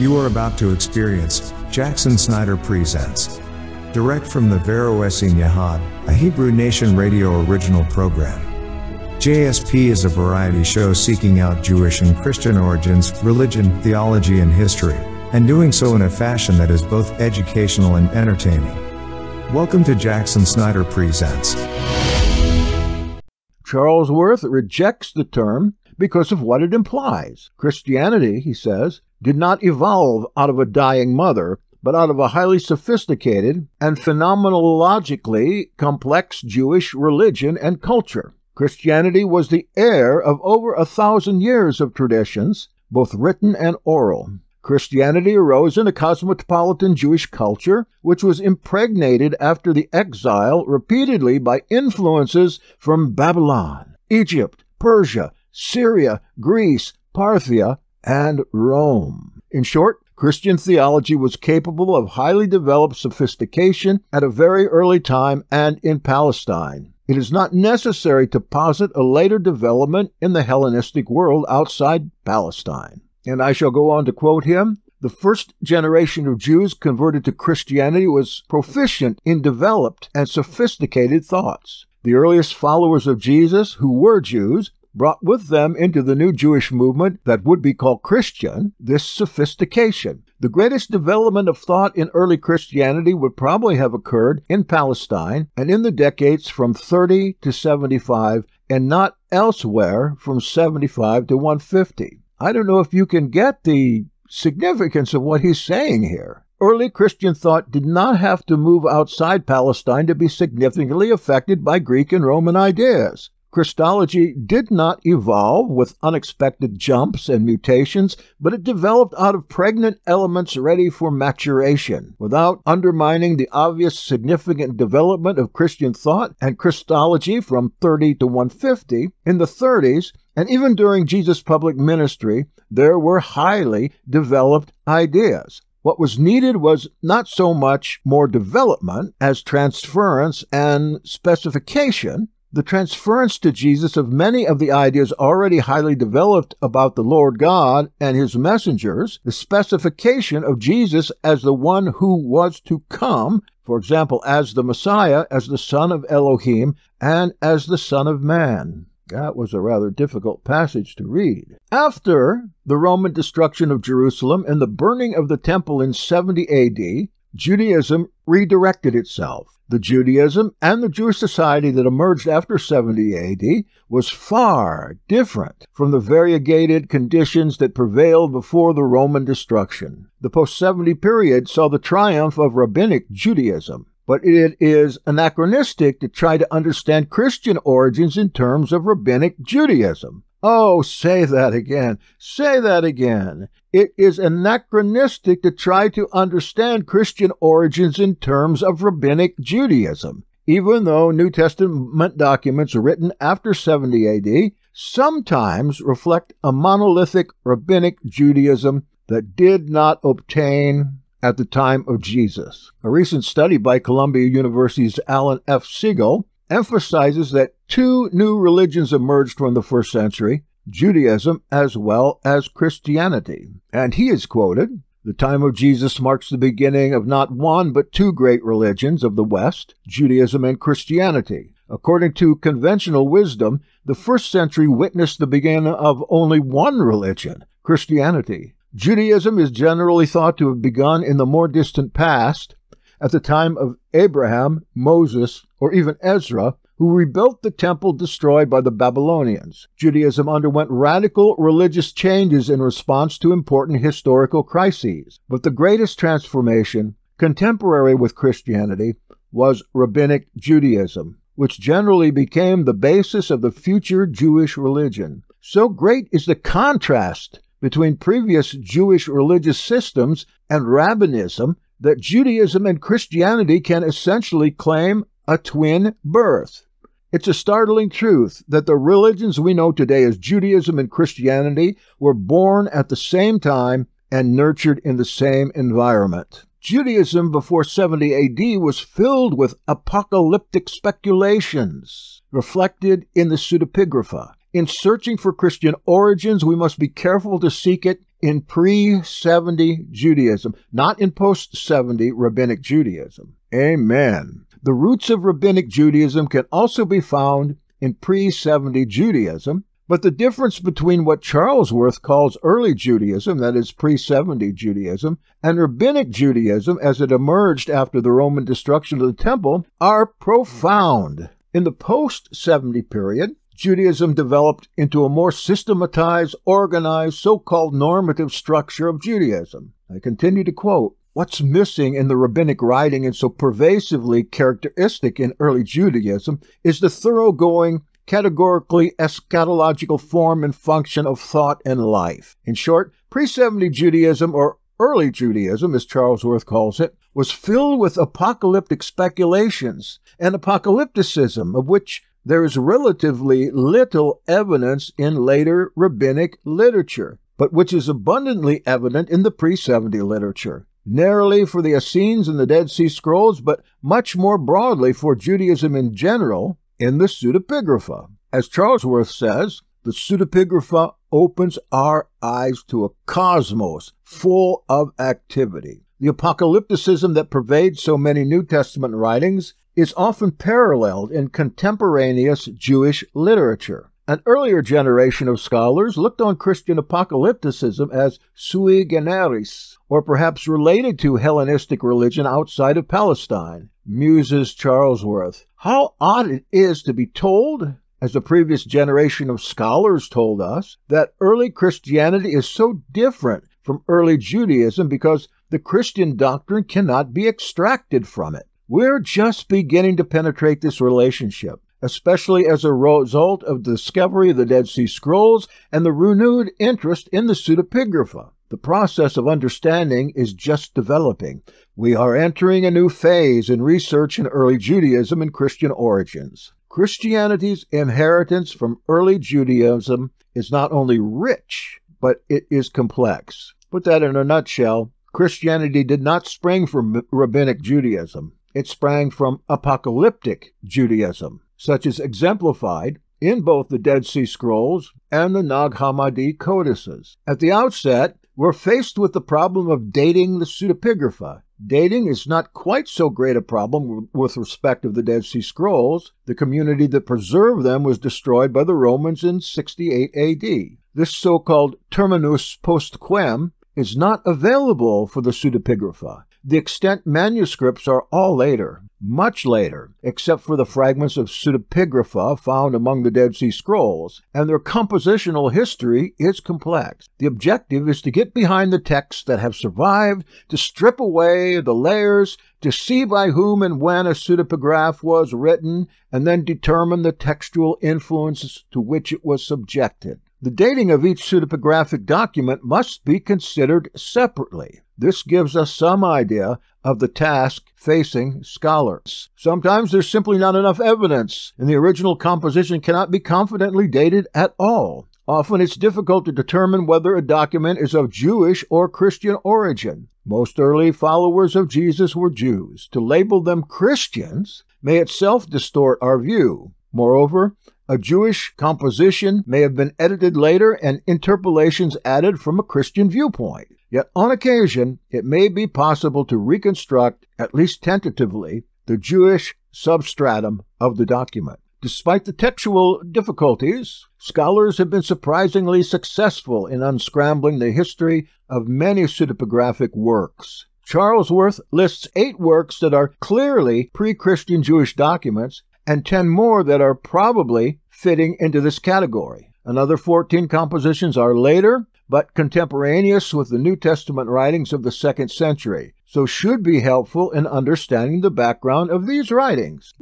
You are about to experience Jackson Snyder Presents. Direct from the Vero Essene Yahad, a Hebrew Nation radio original program. JSP is a variety show seeking out Jewish and Christian origins, religion, theology and history, and doing so in a fashion that is both educational and entertaining. Welcome to Jackson Snyder Presents. Charlesworth rejects the term because of what it implies. Christianity, he says, did not evolve out of a dying mother, but out of a highly sophisticated and phenomenologically complex Jewish religion and culture. Christianity was the heir of over 1,000 years of traditions, both written and oral. Christianity arose in a cosmopolitan Jewish culture, which was impregnated after the exile repeatedly by influences from Babylon, Egypt, Persia, Syria, Greece, Parthia, and Rome. In short, Christian theology was capable of highly developed sophistication at a very early time and in Palestine. It is not necessary to posit a later development in the Hellenistic world outside Palestine. And I shall go on to quote him. The first generation of Jews converted to Christianity was proficient in developed and sophisticated thoughts. The earliest followers of Jesus, who were Jews, brought with them into the new Jewish movement that would be called Christian this sophistication. The greatest development of thought in early Christianity would probably have occurred in Palestine and in the decades from 30 to 75 and not elsewhere from 75 to 150. I don't know if you can get the significance of what he's saying here. Early Christian thought did not have to move outside Palestine to be significantly affected by Greek and Roman ideas. Christology did not evolve with unexpected jumps and mutations, but it developed out of pregnant elements ready for maturation, without undermining the obvious significant development of Christian thought and Christology from 30 to 150. In the 30s, and even during Jesus' public ministry, there were highly developed ideas. What was needed was not so much more development as transference and specification. The transference to Jesus of many of the ideas already highly developed about the Lord God and his messengers, the specification of Jesus as the one who was to come, for example, as the Messiah, as the Son of Elohim, and as the Son of Man. That was a rather difficult passage to read. After the Roman destruction of Jerusalem and the burning of the temple in 70 AD, Judaism redirected itself. The Judaism and the Jewish society that emerged after 70 AD was far different from the variegated conditions that prevailed before the Roman destruction. The post-70 period saw the triumph of rabbinic Judaism, but it is anachronistic to try to understand Christian origins in terms of rabbinic Judaism. Oh, say that again. Say that again. It is anachronistic to try to understand Christian origins in terms of rabbinic Judaism. Even though New Testament documents written after 70 AD sometimes reflect a monolithic rabbinic Judaism that did not obtain at the time of Jesus. A recent study by Columbia University's Alan F. Segal emphasizes that two new religions emerged from the first century, Judaism as well as Christianity. And he is quoted, "The time of Jesus marks the beginning of not one but two great religions of the West, Judaism and Christianity. According to conventional wisdom, the first century witnessed the beginning of only one religion, Christianity. Judaism is generally thought to have begun in the more distant past, at the time of Abraham, Moses, or even Ezra, who rebuilt the temple destroyed by the Babylonians. Judaism underwent radical religious changes in response to important historical crises. But the greatest transformation, contemporary with Christianity, was rabbinic Judaism, which generally became the basis of the future Jewish religion. So great is the contrast between previous Jewish religious systems and rabbinism that Judaism and Christianity can essentially claim a twin birth. It's a startling truth that the religions we know today as Judaism and Christianity were born at the same time and nurtured in the same environment. Judaism before 70 AD was filled with apocalyptic speculations reflected in the pseudepigrapha. In searching for Christian origins, we must be careful to seek it in pre-70 Judaism, not in post-70 Rabbinic Judaism. Amen. The roots of Rabbinic Judaism can also be found in pre-70 Judaism, but the difference between what Charlesworth calls early Judaism, that is pre-70 Judaism, and Rabbinic Judaism as it emerged after the Roman destruction of the temple are profound. In the post-70 period, Judaism developed into a more systematized, organized, so-called normative structure of Judaism. I continue to quote, "What's missing in the rabbinic writing and so pervasively characteristic in early Judaism is the thoroughgoing, categorically eschatological form and function of thought and life." In short, pre-70 Judaism, or early Judaism, as Charlesworth calls it, was filled with apocalyptic speculations and apocalypticism, of which there is relatively little evidence in later rabbinic literature, but which is abundantly evident in the pre-70 literature, narrowly for the Essenes and the Dead Sea Scrolls, but much more broadly for Judaism in general in the pseudepigrapha. As Charlesworth says, the pseudepigrapha opens our eyes to a cosmos full of activity. The apocalypticism that pervades so many New Testament writings is often paralleled in contemporaneous Jewish literature. An earlier generation of scholars looked on Christian apocalypticism as sui generis, or perhaps related to Hellenistic religion outside of Palestine. Muses Charlesworth, how odd it is to be told, as the previous generation of scholars told us, that early Christianity is so different from early Judaism because the Christian doctrine cannot be extracted from it. We're just beginning to penetrate this relationship, especially as a result of the discovery of the Dead Sea Scrolls and the renewed interest in the pseudepigrapha. The process of understanding is just developing. We are entering a new phase in research in early Judaism and Christian origins. Christianity's inheritance from early Judaism is not only rich, but it is complex. Put that in a nutshell, Christianity did not spring from Rabbinic Judaism. It sprang from apocalyptic Judaism, such as exemplified in both the Dead Sea Scrolls and the Nag Hammadi codices. At the outset, we're faced with the problem of dating the pseudepigrapha. Dating is not quite so great a problem with respect to the Dead Sea Scrolls. The community that preserved them was destroyed by the Romans in 68 AD. This so-called terminus post quem is not available for the pseudepigrapha. The extant manuscripts are all later, much later, except for the fragments of pseudepigrapha found among the Dead Sea Scrolls, and their compositional history is complex. The objective is to get behind the texts that have survived, to strip away the layers, to see by whom and when a pseudepigraph was written, and then determine the textual influences to which it was subjected. The dating of each pseudepigraphic document must be considered separately. This gives us some idea of the task facing scholars. Sometimes there's simply not enough evidence, and the original composition cannot be confidently dated at all. Often it's difficult to determine whether a document is of Jewish or Christian origin. Most early followers of Jesus were Jews. To label them Christians may itself distort our view. Moreover, a Jewish composition may have been edited later and interpolations added from a Christian viewpoint. Yet on occasion, it may be possible to reconstruct, at least tentatively, the Jewish substratum of the document. Despite the textual difficulties, scholars have been surprisingly successful in unscrambling the history of many pseudepigraphic works. Charlesworth lists 8 works that are clearly pre-Christian Jewish documents and 10 more that are probably fitting into this category. Another 14 compositions are later, but contemporaneous with the New Testament writings of the 2nd century, so should be helpful in understanding the background of these writings.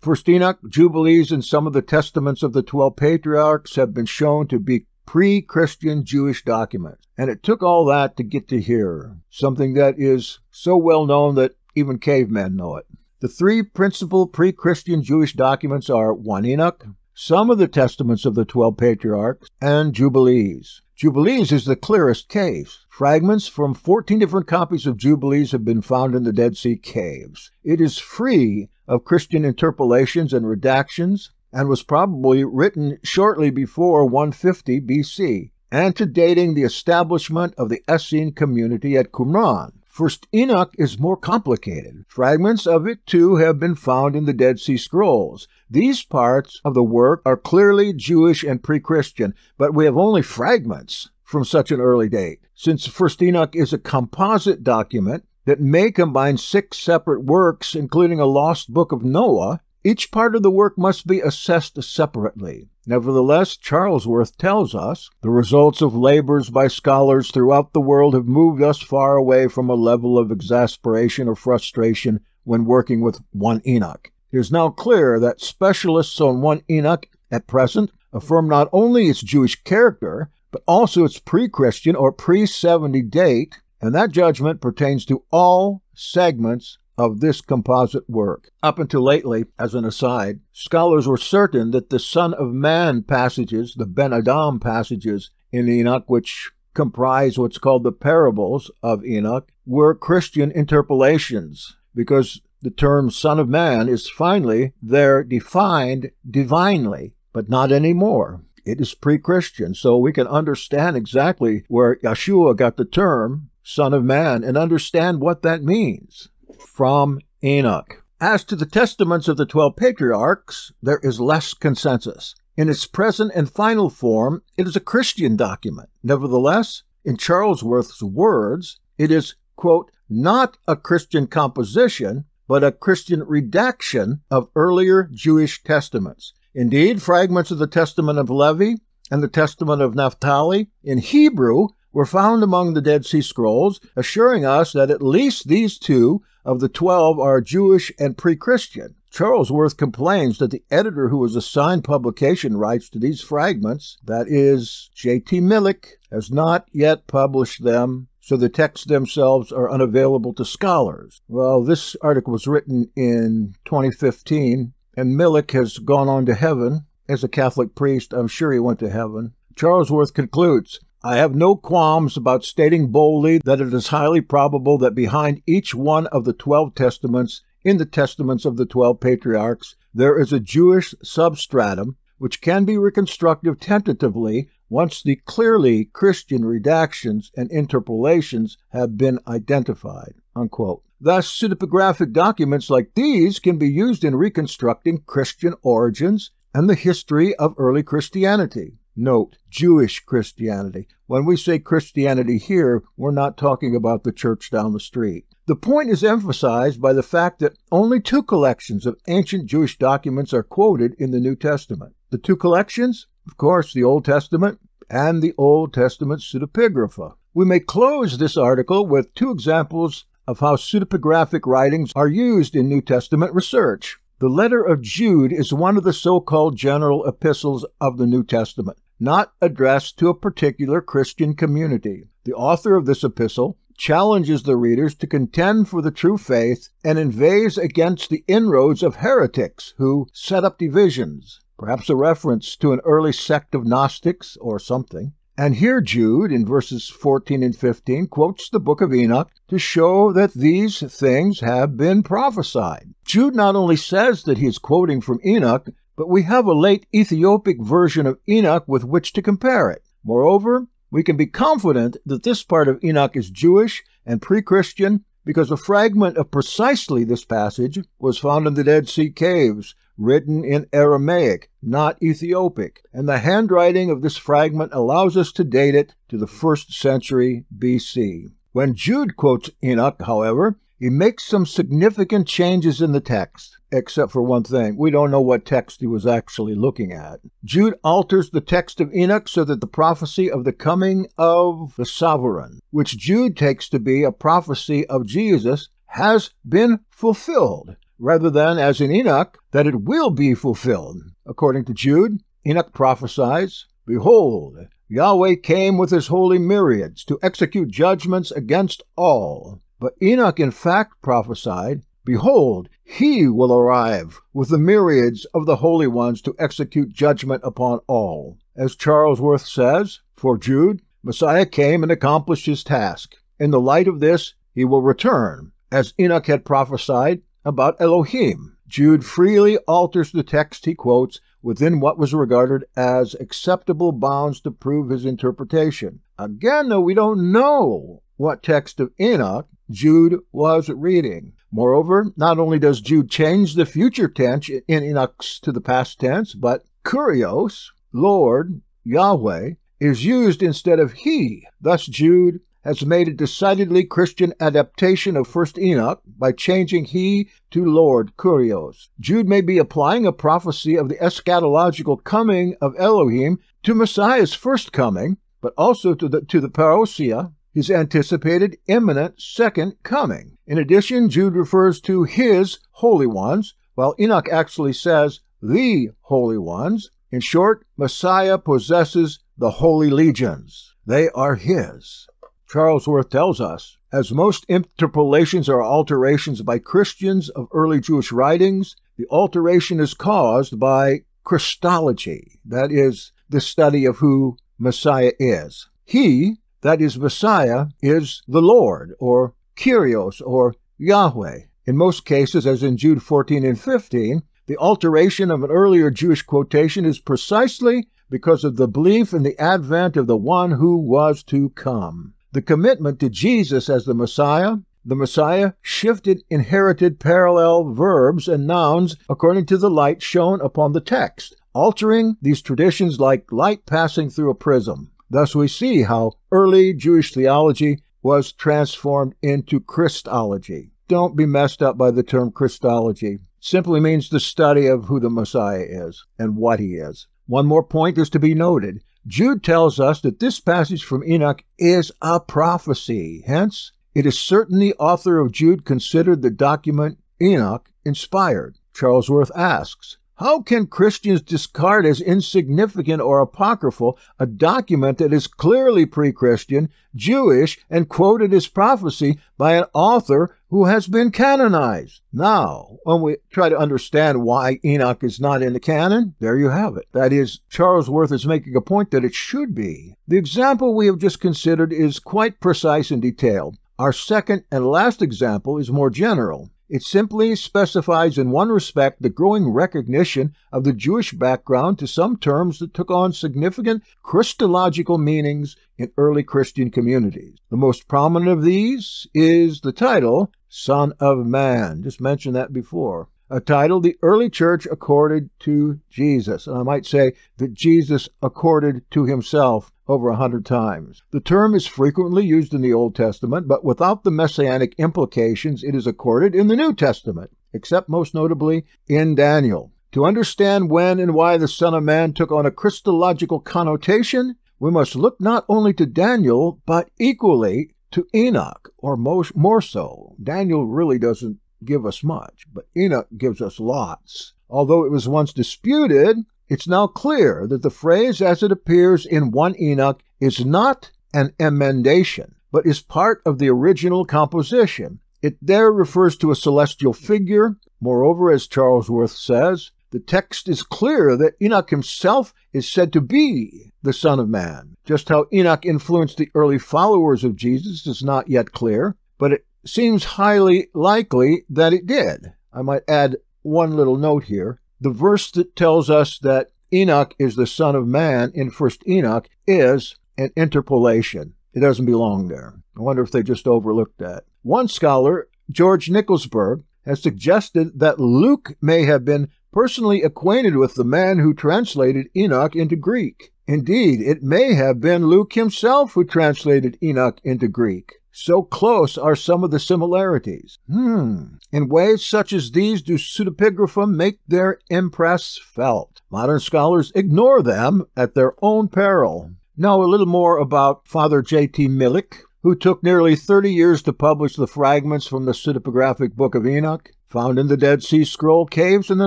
First Enoch, Jubilees, and some of the Testaments of the 12 Patriarchs have been shown to be pre-Christian Jewish documents, and it took all that to get to here, something that is so well known that even cavemen know it. The 3 principal pre-Christian Jewish documents are 1 Enoch, some of the Testaments of the 12 Patriarchs, and Jubilees. Jubilees is the clearest case. Fragments from 14 different copies of Jubilees have been found in the Dead Sea Caves. It is free of Christian interpolations and redactions, and was probably written shortly before 150 BC, antedating the establishment of the Essene community at Qumran. First Enoch is more complicated. Fragments of it, too, have been found in the Dead Sea Scrolls. These parts of the work are clearly Jewish and pre-Christian, but we have only fragments from such an early date. Since First Enoch is a composite document that may combine 6 separate works, including a lost book of Noah, each part of the work must be assessed separately. Nevertheless, Charlesworth tells us, the results of labors by scholars throughout the world have moved us far away from a level of exasperation or frustration when working with one Enoch. It is now clear that specialists on one Enoch at present affirm not only its Jewish character, but also its pre-Christian or pre-70 date, and that judgment pertains to all segments of this composite work. Up until lately, as an aside, scholars were certain that the Son of Man passages, the Ben Adam passages in Enoch, which comprise what's called the parables of Enoch, were Christian interpolations, because the term Son of Man is finally there defined divinely, but not anymore. It is pre-Christian, so we can understand exactly where Yeshua got the term Son of Man and understand what that means. From Enoch. As to the Testaments of the 12 Patriarchs, there is less consensus. In its present and final form, it is a Christian document. Nevertheless, in Charlesworth's words, it is, quote, not a Christian composition, but a Christian redaction of earlier Jewish testaments. Indeed, fragments of the Testament of Levi and the Testament of Naphtali in Hebrew were found among the Dead Sea Scrolls, assuring us that at least these two of the 12 are Jewish and pre-Christian. Charlesworth complains that the editor who was assigned publication rights to these fragments, that is, J.T. Milik, has not yet published them, so the texts themselves are unavailable to scholars. Well, this article was written in 2015, and Milik has gone on to heaven. As a Catholic priest, I'm sure he went to heaven. Charlesworth concludes, I have no qualms about stating boldly that it is highly probable that behind each one of the 12 testaments in the Testaments of the 12 Patriarchs, there is a Jewish substratum which can be reconstructed tentatively once the clearly Christian redactions and interpolations have been identified. Unquote. Thus, pseudepigraphic documents like these can be used in reconstructing Christian origins and the history of early Christianity. Note, Jewish Christianity. When we say Christianity here, we're not talking about the church down the street. The point is emphasized by the fact that only 2 collections of ancient Jewish documents are quoted in the New Testament. The 2 collections? Of course, the Old Testament and the Old Testament pseudepigrapha. We may close this article with 2 examples of how pseudepigraphic writings are used in New Testament research. The letter of Jude is one of the so-called general epistles of the New Testament, not addressed to a particular Christian community. The author of this epistle challenges the readers to contend for the true faith and inveighs against the inroads of heretics who set up divisions, perhaps a reference to an early sect of Gnostics or something. And here Jude, in verses 14 and 15, quotes the book of Enoch to show that these things have been prophesied. Jude not only says that he is quoting from Enoch, but we have a late Ethiopic version of Enoch with which to compare it. Moreover, we can be confident that this part of Enoch is Jewish and pre-Christian because a fragment of precisely this passage was found in the Dead Sea Caves, written in Aramaic, not Ethiopic, and the handwriting of this fragment allows us to date it to the 1st century BC. When Jude quotes Enoch, however, he makes some significant changes in the text, except for one thing. We don't know what text he was actually looking at. Jude alters the text of Enoch so that the prophecy of the coming of the sovereign, which Jude takes to be a prophecy of Jesus, has been fulfilled, rather than, as in Enoch, that it will be fulfilled. According to Jude, Enoch prophesies, Behold, Yahweh came with his holy myriads to execute judgments against all. But Enoch in fact prophesied, Behold, he will arrive with the myriads of the holy ones to execute judgment upon all. As Charlesworth says, for Jude, Messiah came and accomplished his task. In the light of this, he will return, as Enoch had prophesied, about Elohim. Jude freely alters the text he quotes within what was regarded as acceptable bounds to prove his interpretation. Again, though, we don't know what text of Enoch Jude was reading. Moreover, not only does Jude change the future tense in Enoch's to the past tense, but kurios, Lord, Yahweh, is used instead of he. Thus, Jude has made a decidedly Christian adaptation of First Enoch by changing he to Lord, kurios. Jude may be applying a prophecy of the eschatological coming of Elohim to Messiah's first coming, but also to the parousia, his anticipated imminent second coming. In addition, Jude refers to his holy ones, while Enoch actually says the holy ones. In short, Messiah possesses the holy legions. They are his. Charlesworth tells us, as most interpolations are alterations by Christians of early Jewish writings, the alteration is caused by Christology, that is, the study of who Messiah is. He, that is, Messiah, is the Lord, or Kyrios, or Yahweh. In most cases, as in Jude 14 and 15, the alteration of an earlier Jewish quotation is precisely because of the belief in the advent of the one who was to come. The commitment to Jesus as the Messiah shifted inherited parallel verbs and nouns according to the light shown upon the text, altering these traditions like light passing through a prism. Thus we see how early Jewish theology was transformed into Christology. Don't be messed up by the term Christology. It simply means the study of who the Messiah is and what he is. One more point is to be noted. Jude tells us that this passage from Enoch is a prophecy. Hence, it is certain the author of Jude considered the document Enoch inspired. Charlesworth asks, how can Christians discard as insignificant or apocryphal a document that is clearly pre-Christian, Jewish, and quoted as prophecy by an author who has been canonized? Now, when we try to understand why Enoch is not in the canon, there you have it. That is, Charlesworth is making a point that it should be. The example we have just considered is quite precise and detailed. Our second and last example is more general. It simply specifies in one respect the growing recognition of the Jewish background to some terms that took on significant Christological meanings in early Christian communities. The most prominent of these is the title, Son of Man. Just mentioned that before. A title the early church accorded to Jesus. And I might say that Jesus accorded to himself over 100 times. The term is frequently used in the Old Testament, but without the messianic implications it is accorded in the New Testament, except most notably in Daniel. To understand when and why the Son of Man took on a Christological connotation, we must look not only to Daniel, but equally to Enoch, or more so. Daniel really doesn't give us much, but Enoch gives us lots. Although it was once disputed, it's now clear that the phrase as it appears in 1 Enoch is not an emendation, but is part of the original composition. It there refers to a celestial figure. Moreover, as Charlesworth says, the text is clear that Enoch himself is said to be the Son of Man. Just how Enoch influenced the early followers of Jesus is not yet clear, but it seems highly likely that it did. I might add one little note here. The verse that tells us that Enoch is the Son of Man in First Enoch is an interpolation. It doesn't belong there. I wonder if they just overlooked that. One scholar, George Nicholsberg, has suggested that Luke may have been personally acquainted with the man who translated Enoch into Greek. Indeed, it may have been Luke himself who translated Enoch into Greek. So close are some of the similarities. In ways such as these do pseudepigrapha make their impress felt. Modern scholars ignore them at their own peril. Now a little more about Father J.T. Milik, who took nearly 30 years to publish the fragments from the pseudepigraphic Book of Enoch, found in the Dead Sea Scroll caves in the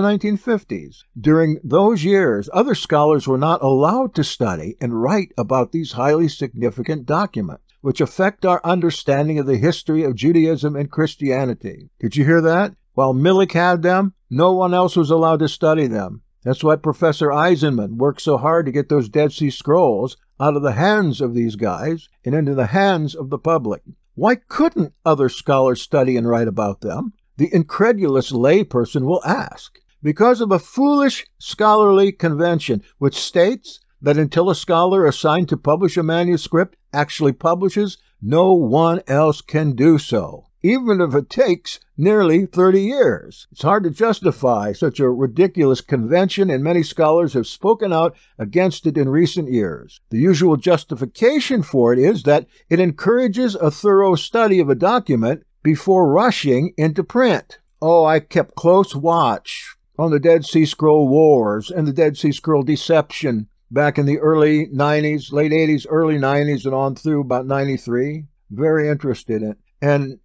1950s. During those years, other scholars were not allowed to study and write about these highly significant documents, which affect our understanding of the history of Judaism and Christianity. Did you hear that? While Milik had them, no one else was allowed to study them. That's why Professor Eisenman worked so hard to get those Dead Sea Scrolls out of the hands of these guys and into the hands of the public. Why couldn't other scholars study and write about them? The incredulous layperson will ask. because of a foolish scholarly convention which states that until a scholar assigned to publish a manuscript actually publishes, no one else can do so, even if it takes nearly 30 years. It's hard to justify such a ridiculous convention, and many scholars have spoken out against it in recent years. The usual justification for it is that it encourages a thorough study of a document before rushing into print. Oh, I kept close watch on the Dead Sea Scroll Wars and the Dead Sea Scroll Deception back in the early 90s, late 80s, early 90s, and on through about 93. Very interested in it. And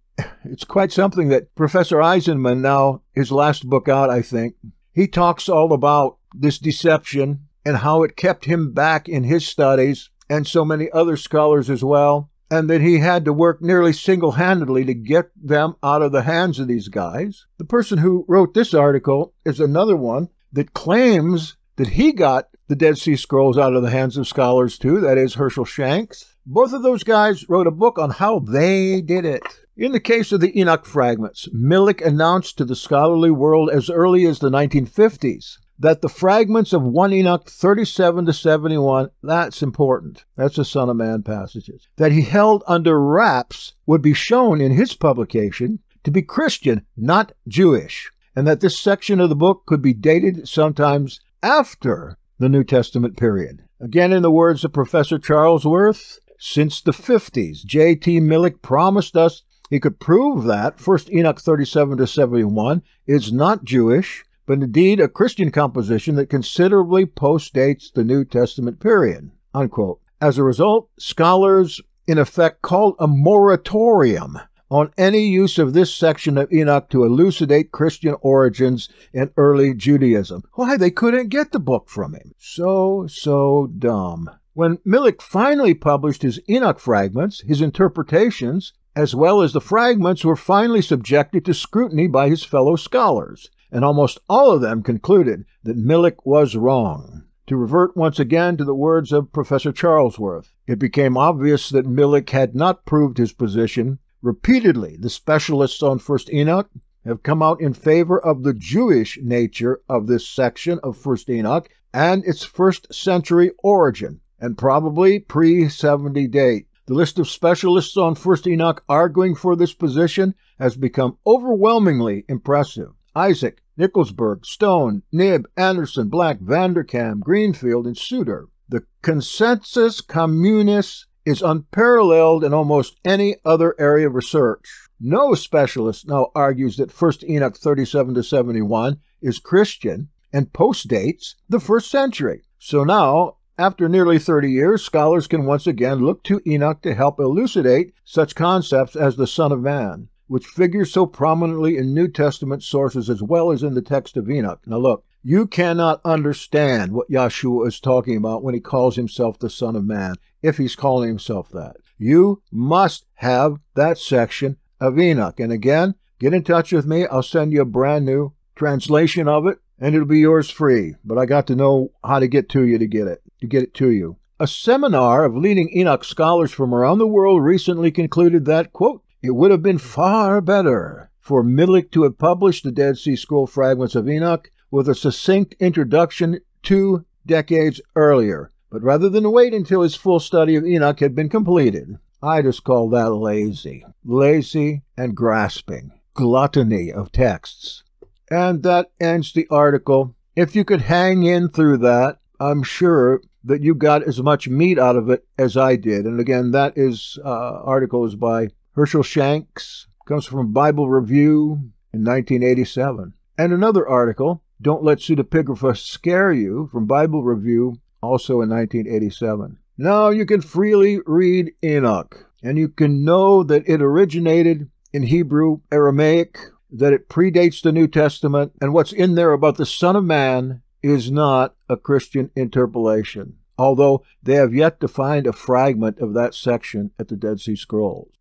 it's quite something that Professor Eisenman, now his last book out, I think, he talks all about this deception and how it kept him back in his studies, and so many other scholars as well, and that he had to work nearly single-handedly to get them out of the hands of these guys. The person who wrote this article is another one that claims that he got the Dead Sea Scrolls out of the hands of scholars too, that is Herschel Shanks. Both of those guys wrote a book on how they did it. In the case of the Enoch fragments, Milik announced to the scholarly world as early as the 1950s that the fragments of 1 Enoch 37 to 71, that's important, that's the Son of Man passages, that he held under wraps would be shown in his publication to be Christian, not Jewish, and that this section of the book could be dated sometimes after the New Testament period. Again, in the words of Professor Charlesworth, since the 50s, J.T. Milik promised us he could prove that First Enoch 37 to 71 is not Jewish, but indeed a Christian composition that considerably postdates the New Testament period, unquote. As a result, scholars, in effect, called a moratorium on any use of this section of Enoch to elucidate Christian origins in early Judaism. Why, they couldn't get the book from him. So dumb. When Milik finally published his Enoch fragments, his interpretations, as well as the fragments, were finally subjected to scrutiny by his fellow scholars, and almost all of them concluded that Milik was wrong. To revert once again to the words of Professor Charlesworth, it became obvious that Milik had not proved his position. Repeatedly, the specialists on First Enoch have come out in favor of the Jewish nature of this section of First Enoch and its first-century origin, and probably pre-70 date. The list of specialists on First Enoch arguing for this position has become overwhelmingly impressive. Isaac, Nicholsberg, Stone, Nibb, Anderson, Black, Vanderkam, Greenfield, and Souter. The consensus communis is unparalleled in almost any other area of research. No specialist now argues that First Enoch 37 to 71 is Christian and postdates the first century. So now, after nearly 30 years, scholars can once again look to Enoch to help elucidate such concepts as the Son of Man, which figures so prominently in New Testament sources as well as in the text of Enoch. Now look, you cannot understand what Yahshua is talking about when he calls himself the Son of Man, if he's calling himself that. You must have that section of Enoch. And again, get in touch with me. I'll send you a brand new translation of it, and it'll be yours free. But I got to know how to get to you to get it to you. A seminar of leading Enoch scholars from around the world recently concluded that, quote, it would have been far better for Milik to have published the Dead Sea Scroll fragments of Enoch with a succinct introduction 2 decades earlier, but rather than wait until his full study of Enoch had been completed. I just call that lazy. Lazy and grasping. Gluttony of texts. And that ends the article. If you could hang in through that, I'm sure that you got as much meat out of it as I did. And again, that is article is by Herschel Shanks. Comes from Bible Review in 1987. And another article, Don't Let Pseudepigrapha Scare You, from Bible Review, also in 1987. Now you can freely read Enoch, and you can know that it originated in Hebrew, Aramaic, that it predates the New Testament, and what's in there about the Son of Man is not a Christian interpolation, although they have yet to find a fragment of that section at the Dead Sea Scrolls.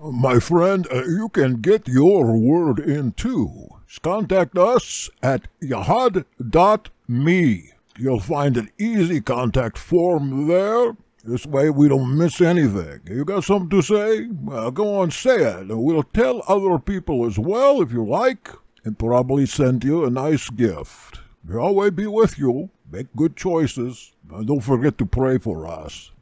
My friend, you can get your word in too. Contact us at yahad.me. You'll find an easy contact form there. This way we don't miss anything. You got something to say? Go on, say it. We'll tell other people as well if you like. and probably send you a nice gift. Yahweh be with you. Make good choices. And don't forget to pray for us.